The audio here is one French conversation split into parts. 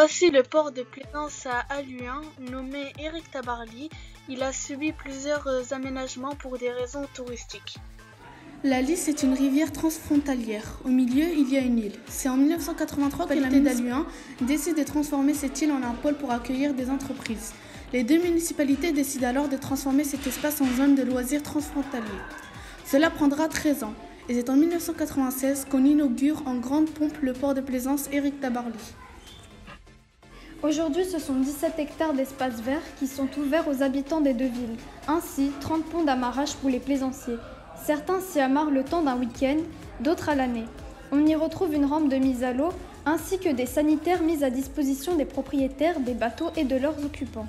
Voici le port de plaisance à Halluin, nommé Éric Tabarly. Il a subi plusieurs aménagements pour des raisons touristiques. La Lys est une rivière transfrontalière. Au milieu, il y a une île. C'est en 1983 que la municipalité d'Halluin décide de transformer cette île en un pôle pour accueillir des entreprises. Les deux municipalités décident alors de transformer cet espace en zone de loisirs transfrontaliers. Cela prendra 13 ans. Et c'est en 1996 qu'on inaugure en grande pompe le port de plaisance Éric Tabarly. Aujourd'hui, ce sont 17 hectares d'espaces verts qui sont ouverts aux habitants des deux villes. Ainsi, 30 ponts d'amarrage pour les plaisanciers. Certains s'y amarrent le temps d'un week-end, d'autres à l'année. On y retrouve une rampe de mise à l'eau, ainsi que des sanitaires mis à disposition des propriétaires des bateaux et de leurs occupants.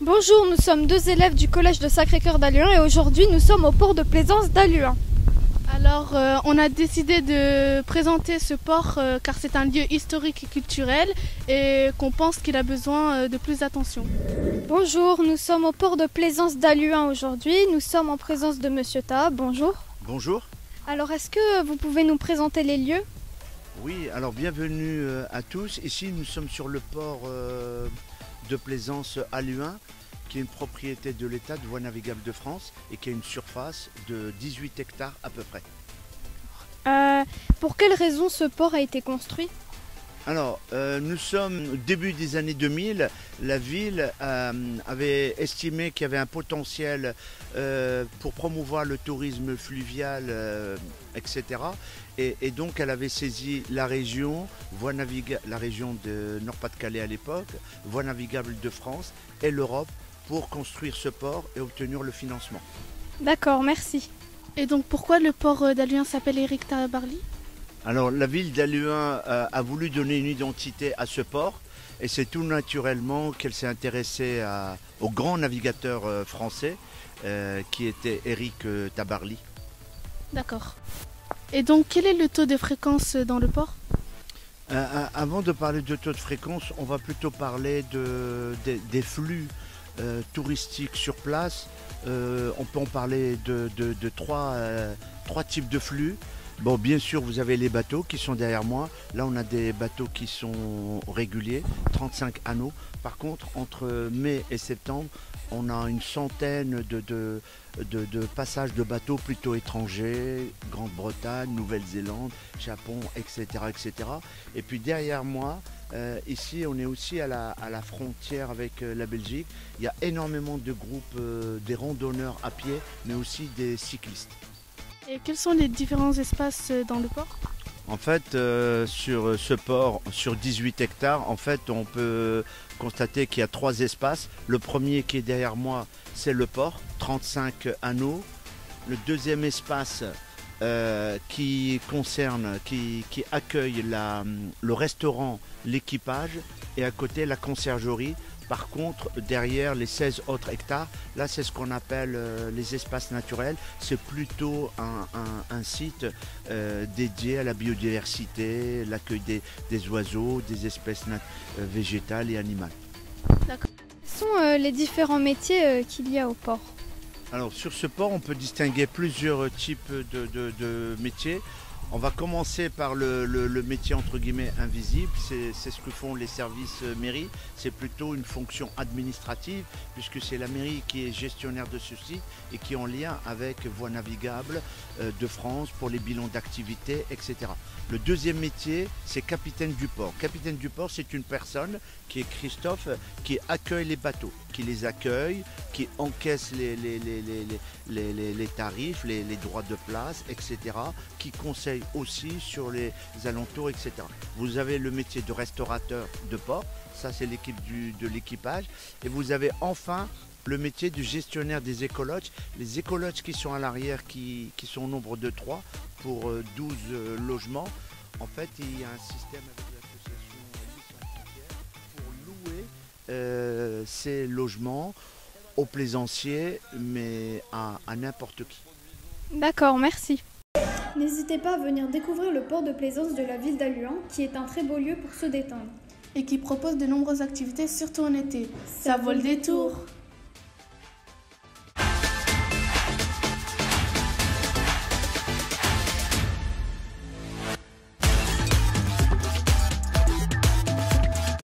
Bonjour, nous sommes deux élèves du collège de Sacré-Cœur d'Halluin et aujourd'hui nous sommes au port de plaisance d'Halluin. Alors, on a décidé de présenter ce port car c'est un lieu historique et culturel et qu'on pense qu'il a besoin de plus d'attention. Bonjour, nous sommes au port de plaisance d'Halluin aujourd'hui. Nous sommes en présence de Monsieur Taha. Bonjour. Bonjour. Alors, est-ce que vous pouvez nous présenter les lieux? Oui, alors bienvenue à tous. Ici, nous sommes sur le port de plaisance Halluin, qui est une propriété de l'État de Voies navigables de France et qui a une surface de 18 hectares à peu près. Pour quelles raisons ce port a été construit? Alors, nous sommes au début des années 2000. La ville avait estimé qu'il y avait un potentiel pour promouvoir le tourisme fluvial, etc. Et donc, elle avait saisi la région, la région de Nord-Pas-de-Calais à l'époque, Voies navigables de France et l'Europe pour construire ce port et obtenir le financement. D'accord, merci. Et donc, pourquoi le port d'Halluin s'appelle Éric Tabarly? Alors, la ville d'Halluin a voulu donner une identité à ce port et c'est tout naturellement qu'elle s'est intéressée au grand navigateur français qui était Éric Tabarly. D'accord. Et donc, quel est le taux de fréquence dans le port? Avant de parler de taux de fréquence, on va plutôt parler des flux touristiques sur place. On peut en parler de trois types de flux. Bon, bien sûr, vous avez les bateaux qui sont derrière moi. Là, on a des bateaux qui sont réguliers, 35 anneaux. Par contre, entre mai et septembre, on a une centaine de passages de bateaux plutôt étrangers, Grande-Bretagne, Nouvelle-Zélande, Japon, etc., etc. Et puis derrière moi, ici, on est aussi à la frontière avec la Belgique. Il y a énormément de groupes, des randonneurs à pied, mais aussi des cyclistes. Et quels sont les différents espaces dans le port? En fait, sur ce port, sur 18 hectares, en fait, on peut constater qu'il y a trois espaces. Le premier qui est derrière moi, c'est le port, 35 anneaux. Le deuxième espace qui accueille le restaurant, l'équipage et à côté la conciergerie. Par contre, derrière les 16 autres hectares, là c'est ce qu'on appelle les espaces naturels. C'est plutôt un site dédié à la biodiversité, l'accueil des oiseaux, des espèces végétales et animales. D'accord. Quels sont les différents métiers qu'il y a au port? Alors sur ce port, on peut distinguer plusieurs types de métiers. On va commencer par le métier entre guillemets invisible, c'est ce que font les services mairie. C'est plutôt une fonction administrative puisque c'est la mairie qui est gestionnaire de ce site et qui est en lien avec Voies navigables de France pour les bilans d'activité, etc. Le deuxième métier, c'est capitaine du port. Capitaine du port, c'est une personne qui est Christophe, qui accueille les bateaux, qui les accueille, qui encaisse les tarifs, les droits de place, etc., qui conseille aussi sur les alentours, etc. Vous avez le métier de restaurateur de port, ça c'est l'équipe de l'équipage, et vous avez enfin le métier du gestionnaire des écologes, les écologes qui sont à l'arrière, qui sont au nombre de 3 pour 12 logements. En fait, il y a un système avec l'association pour louer ces logements aux plaisanciers, mais à n'importe qui. D'accord, merci. N'hésitez pas à venir découvrir le port de plaisance de la ville d'Halluin, qui est un très beau lieu pour se détendre. Et qui propose de nombreuses activités, surtout en été. Ça vaut le détour.